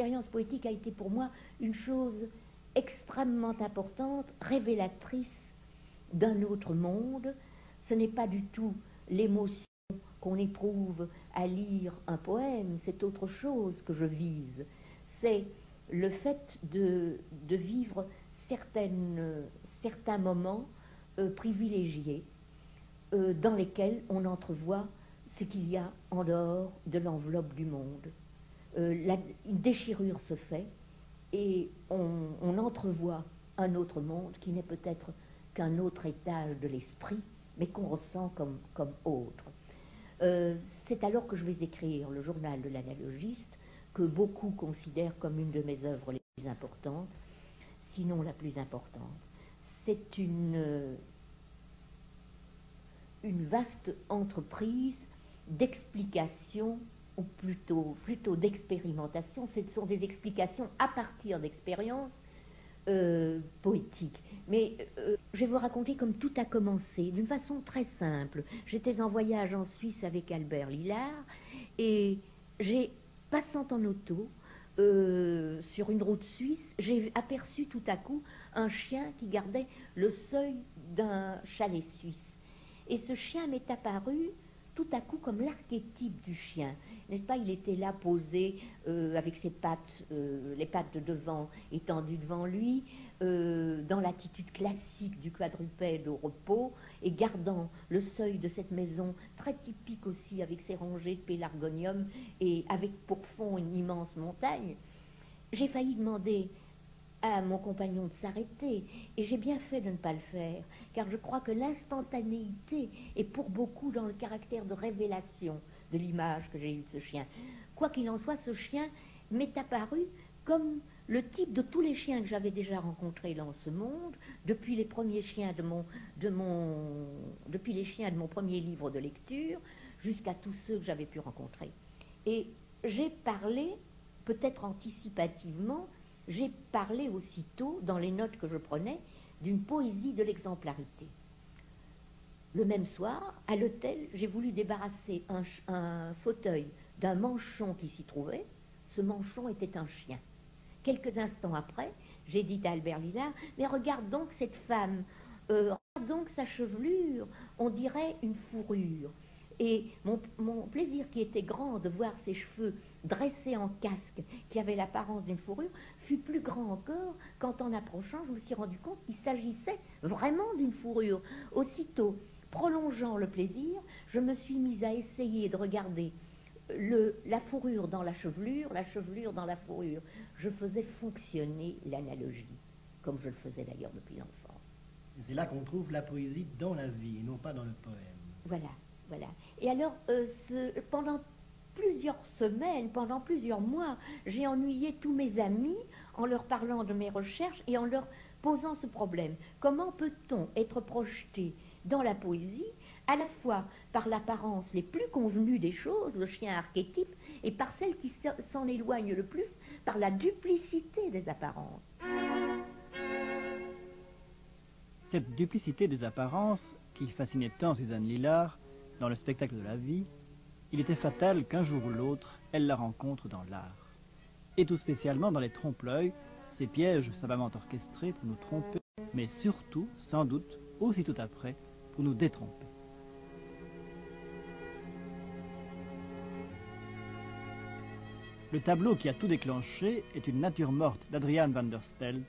l'expérience poétique a été pour moi une chose extrêmement importante, révélatrice d'un autre monde. Ce n'est pas du tout l'émotion qu'on éprouve à lire un poème, c'est autre chose que je vise. C'est le fait de vivre certains moments privilégiés dans lesquels on entrevoit ce qu'il y a en dehors de l'enveloppe du monde. Une déchirure se fait et on entrevoit un autre monde qui n'est peut-être qu'un autre étage de l'esprit, mais qu'on ressent comme autre. C'est alors que je vais écrire le journal de l'analogiste, que beaucoup considèrent comme une de mes œuvres les plus importantes, sinon la plus importante. C'est une vaste entreprise d'explication, ou plutôt d'expérimentation. Ce sont des explications à partir d'expériences poétiques. Mais je vais vous raconter comme tout a commencé, d'une façon très simple. J'étais en voyage en Suisse avec Albert Lilar, et passant en auto, sur une route suisse, j'ai aperçu tout à coup un chien qui gardait le seuil d'un chalet suisse. Et ce chien m'est apparu tout à coup comme l'archétype du chien. N'est-ce pas, il était là posé avec ses pattes, les pattes de devant étendues devant lui, dans l'attitude classique du quadrupède au repos, et gardant le seuil de cette maison, très typique aussi avec ses rangées de pélargonium et avec pour fond une immense montagne. J'ai failli demander à mon compagnon de s'arrêter, et j'ai bien fait de ne pas le faire, car je crois que l'instantanéité est pour beaucoup dans le caractère de révélation de l'image que j'ai eue de ce chien. Quoi qu'il en soit, ce chien m'est apparu comme le type de tous les chiens que j'avais déjà rencontrés dans ce monde, depuis les premiers chiens de mon premier livre de lecture, jusqu'à tous ceux que j'avais pu rencontrer. Et j'ai parlé, peut-être anticipativement, j'ai parlé aussitôt, dans les notes que je prenais, d'une poésie de l'exemplarité. Le même soir, à l'hôtel, j'ai voulu débarrasser un fauteuil d'un manchon qui s'y trouvait. Ce manchon était un chien. Quelques instants après, j'ai dit à Albert Lilar, mais regarde donc cette femme, regarde donc sa chevelure, on dirait une fourrure. Et mon plaisir qui était grand de voir ses cheveux dressés en casque, qui avait l'apparence d'une fourrure, fut plus grand encore quand en approchant, je me suis rendu compte qu'il s'agissait vraiment d'une fourrure. Aussitôt, prolongeant le plaisir, je me suis mise à essayer de regarder la fourrure dans la chevelure dans la fourrure. Je faisais fonctionner l'analogie, comme je le faisais d'ailleurs depuis l'enfance. C'est là qu'on trouve la poésie dans la vie, et non pas dans le poème. Voilà, voilà. Et alors, pendant plusieurs semaines, pendant plusieurs mois, j'ai ennuyé tous mes amis en leur parlant de mes recherches et en leur posant ce problème. Comment peut-on être projeté dans la poésie, à la fois par l'apparence les plus convenues des choses, le chien archétype, et par celle qui s'en éloigne le plus, par la duplicité des apparences? Cette duplicité des apparences, qui fascinait tant Suzanne Lilar dans le spectacle de la vie, il était fatal qu'un jour ou l'autre, elle la rencontre dans l'art. Et tout spécialement dans les trompe-l'œil, ces pièges savamment orchestrés pour nous tromper, mais surtout, sans doute, aussitôt après, pour nous détromper. Le tableau qui a tout déclenché est une nature morte d'Adriaan van der Speld,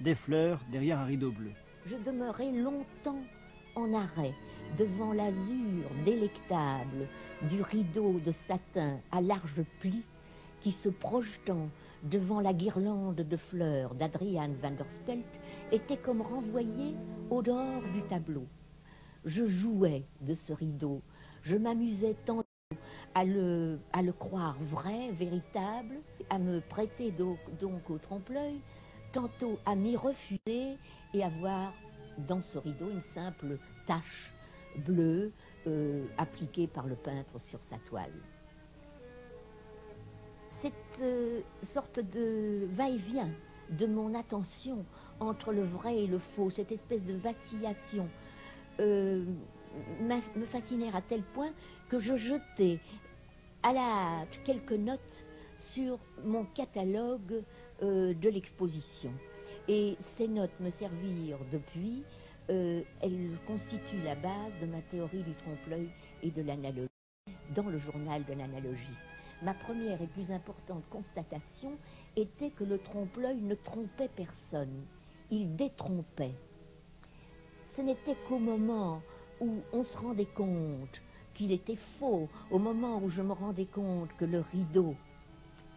des fleurs derrière un rideau bleu. Je demeurai longtemps en arrêt, devant l'azur délectable du rideau de satin à large pli qui, se projetant devant la guirlande de fleurs d'Adriaan van der Speld, était comme renvoyée au dehors du tableau. Je jouais de ce rideau, je m'amusais tant à le croire vrai, véritable, à me prêter donc au trompe-l'œil, tantôt à m'y refuser et à voir dans ce rideau une simple tache bleue appliquée par le peintre sur sa toile. Cette sorte de va-et-vient de mon attention entre le vrai et le faux, cette espèce de vacillation, me fascinèrent à tel point que je jetais à la hâte quelques notes sur mon catalogue de l'exposition. Et ces notes me servirent depuis, elles constituent la base de ma théorie du trompe-l'œil et de l'analogie dans le journal de l'analogiste. Ma première et plus importante constatation était que le trompe-l'œil ne trompait personne, il détrompait. Ce n'était qu'au moment où on se rendait compte qu'il était faux, au moment où je me rendais compte que le rideau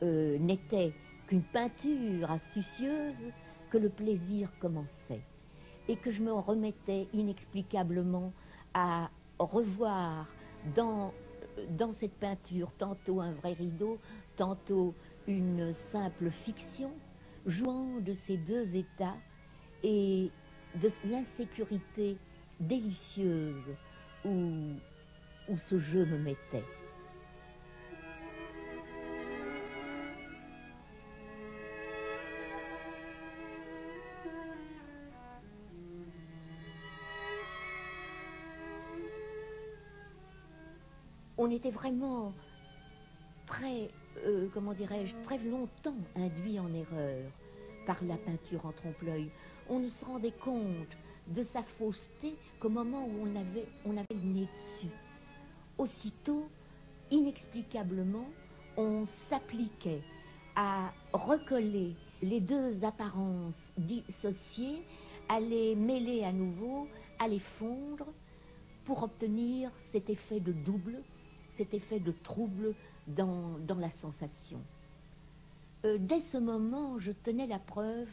n'était qu'une peinture astucieuse, que le plaisir commençait et que je me remettais inexplicablement à revoir dans cette peinture tantôt un vrai rideau, tantôt une simple fiction, jouant de ces deux états et de l'insécurité délicieuse où ce jeu me mettait. On était vraiment très, comment dirais-je, très longtemps induit en erreur par la peinture en trompe-l'œil. On ne se rendait compte de sa fausseté qu'au moment où on avait le nez dessus. Aussitôt, inexplicablement, on s'appliquait à recoller les deux apparences dissociées, à les mêler à nouveau, à les fondre, pour obtenir cet effet de double, cet effet de trouble dans la sensation. Dès ce moment, je tenais la preuve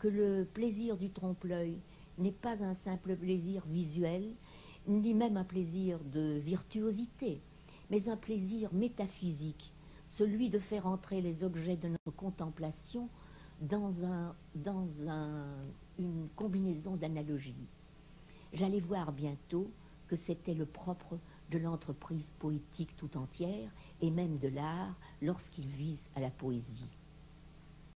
que le plaisir du trompe-l'œil n'est pas un simple plaisir visuel, ni même un plaisir de virtuosité, mais un plaisir métaphysique, celui de faire entrer les objets de notre contemplation dans une combinaison d'analogies. J'allais voir bientôt que c'était le propre de l'entreprise poétique tout entière, et même de l'art, lorsqu'il vise à la poésie.